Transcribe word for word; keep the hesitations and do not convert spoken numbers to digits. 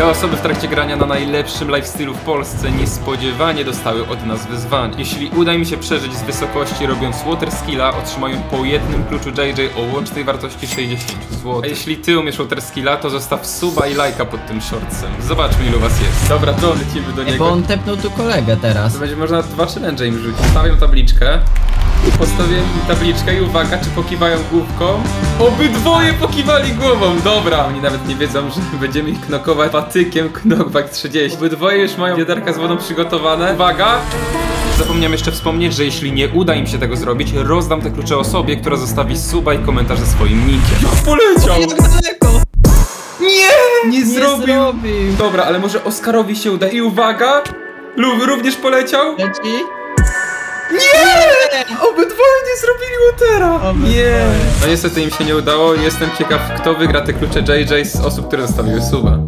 Te osoby w trakcie grania na najlepszym lifestylu w Polsce niespodziewanie dostały od nas wyzwanie. Jeśli uda mi się przeżyć z wysokości robiąc Waterskilla, otrzymają po jednym kluczu J J o łącznej wartości sześćdziesiąt złotych. A jeśli ty umiesz Waterskilla, to zostaw suba i lajka pod tym shortsem. Zobaczmy, ilu was jest. Dobra, to lecimy do niego. Ej, bo on tepnął tu kolegę teraz. To będzie można dwa challenge im rzucić. Stawiam tabliczkę. Postawię tabliczkę i uwaga, czy pokiwają główką? Obydwoje pokiwali głową, dobra! Oni nawet nie wiedzą, że będziemy ich knokować patykiem knockback trzydzieści. Obydwoje już mają wiaderka z wodą przygotowane. Uwaga! Zapomniałem jeszcze wspomnieć, że jeśli nie uda im się tego zrobić, rozdam te klucze osobie, która zostawi suba i komentarz ze swoim nickiem. Poleciał! Nie! Nie zrobił! Nie zrobił. Dobra, ale może Oskarowi się uda i uwaga! Lub również poleciał? Leci? Nie! Obydwoje nie zrobili Watera! Nie! No niestety im się nie udało. Jestem ciekaw, kto wygra te klucze J J z osób, które zostawiły suba.